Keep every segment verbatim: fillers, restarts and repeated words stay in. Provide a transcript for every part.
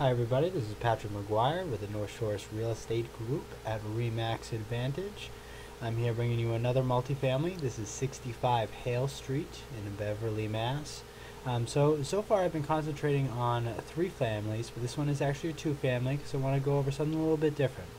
Hi everybody, this is Patrick McGuire with the North Shore's Real Estate Group at RE/MAX Advantage. I'm here bringing you another multifamily. This is sixty-five Hale Street in Beverly, Mass. Um, so, so far I've been concentrating on three families, but this one is actually a two-family because I want to go over something a little bit different.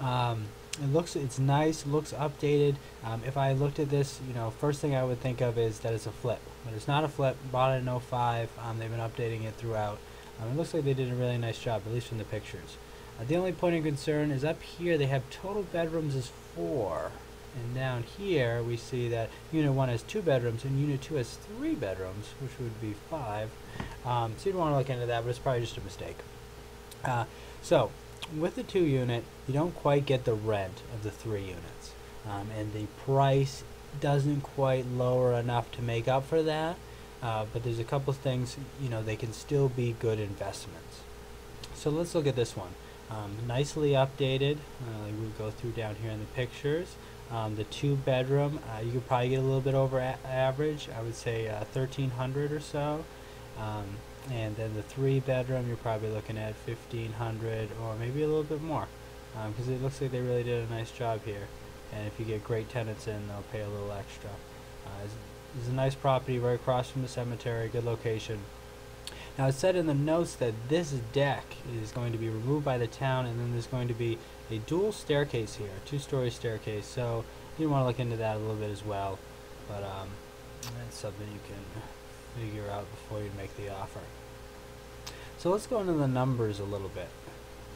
Um, it looks, it's nice, looks updated. Um, if I looked at this, you know, first thing I would think of is that it's a flip. But it's not a flip, bought it in oh five, um, they've been updating it throughout. Um, it looks like they did a really nice job, at least from the pictures. Uh, the only point of concern is up here they have total bedrooms as four, and down here we see that unit one has two bedrooms and unit two has three bedrooms, which would be five. Um, so you'd want to look into that, but it's probably just a mistake. Uh, so with the two unit, you don't quite get the rent of the three units, um, and the price doesn't quite lower enough to make up for that. Uh, but there's a couple things, you know, they can still be good investments. So let's look at this one. Um, nicely updated. Uh, we'll go through down here in the pictures. Um, the two bedroom, uh, you could probably get a little bit over a average. I would say uh, thirteen hundred or so. Um, and then the three bedroom, you're probably looking at fifteen hundred or maybe a little bit more. Because um, it looks like they really did a nice job here. And if you get great tenants in, they'll pay a little extra. Uh, It's a nice property right across from the cemetery, good location. Now it said in the notes that this deck is going to be removed by the town, and then there's going to be a dual staircase here, a two-story staircase, so you want to look into that a little bit as well, but um, that's something you can figure out before you make the offer. So let's go into the numbers a little bit.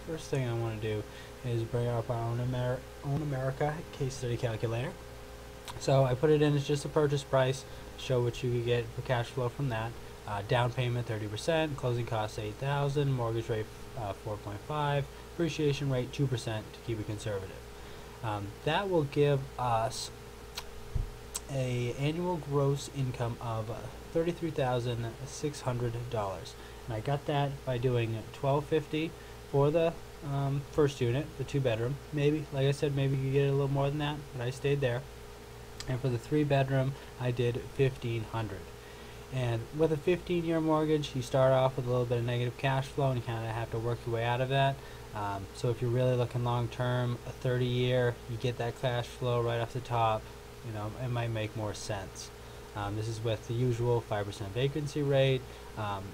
First thing I want to do is bring up our Own, Amer Own America case study calculator. So I put it in as just a purchase price, show what you could get for cash flow from that. Uh, down payment thirty percent, closing costs eight thousand dollars, mortgage rate uh, four point five percent, appreciation rate two percent to keep it conservative. Um, that will give us a annual gross income of thirty-three thousand six hundred dollars. And I got that by doing twelve fifty for the um, first unit, the two bedroom. Maybe, like I said, maybe you could get it a little more than that, but I stayed there. And for the three bedroom, I did fifteen hundred. And with a fifteen year mortgage, you start off with a little bit of negative cash flow, and you kind of have to work your way out of that. Um, so if you're really looking long term, a thirty year, you get that cash flow right off the top. You know, it might make more sense. Um, this is with the usual five percent vacancy rate, um,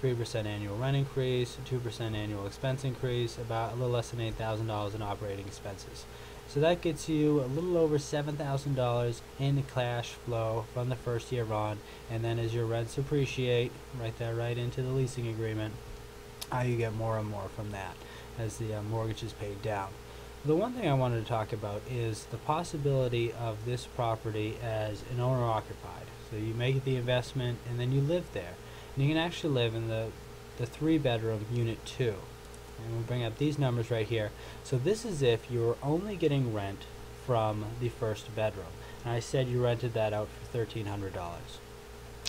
three percent annual rent increase, two percent annual expense increase, about a little less than eight thousand dollars in operating expenses. So that gets you a little over seven thousand dollars in the cash flow from the first year on, and then as your rents appreciate, write that right into the leasing agreement, how you get more and more from that as the uh, mortgage is paid down. The one thing I wanted to talk about is the possibility of this property as an owner-occupied. So you make the investment and then you live there. And you can actually live in the, the three-bedroom unit two. And we'll bring up these numbers right here. So this is if you were only getting rent from the first bedroom. And I said you rented that out for thirteen hundred dollars.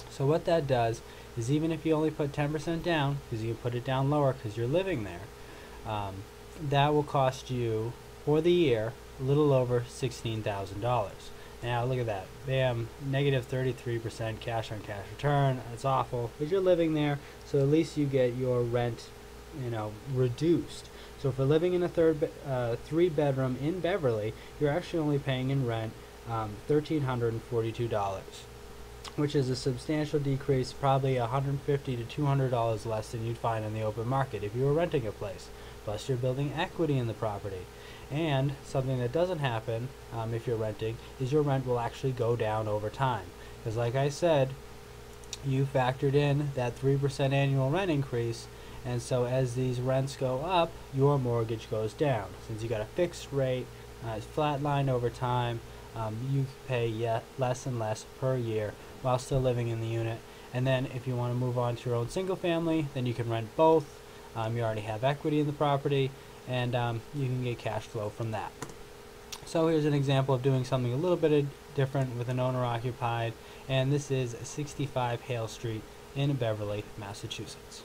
So what that does is even if you only put ten percent down, because you can put it down lower because you're living there, um, that will cost you, for the year, a little over sixteen thousand dollars. Now look at that. Bam, negative thirty-three percent cash on cash return. It's awful, but you're living there, so at least you get your rent, you know, reduced. So if you're living in a third, uh, three bedroom in Beverly, you're actually only paying in rent um, one thousand three hundred forty-two dollars, which is a substantial decrease, probably one hundred fifty to two hundred dollars less than you'd find in the open market if you were renting a place. Plus you're building equity in the property. And something that doesn't happen um, if you're renting is your rent will actually go down over time. Because like I said, you factored in that three percent annual rent increase, and so as these rents go up, your mortgage goes down. Since you got a fixed rate, uh, it's flatlined over time, um, you pay yet less and less per year while still living in the unit. And then if you want to move on to your own single family, then you can rent both. Um, you already have equity in the property, and um, you can get cash flow from that. So here's an example of doing something a little bit different with an owner-occupied, and this is sixty-five Hale Street in Beverly, Massachusetts.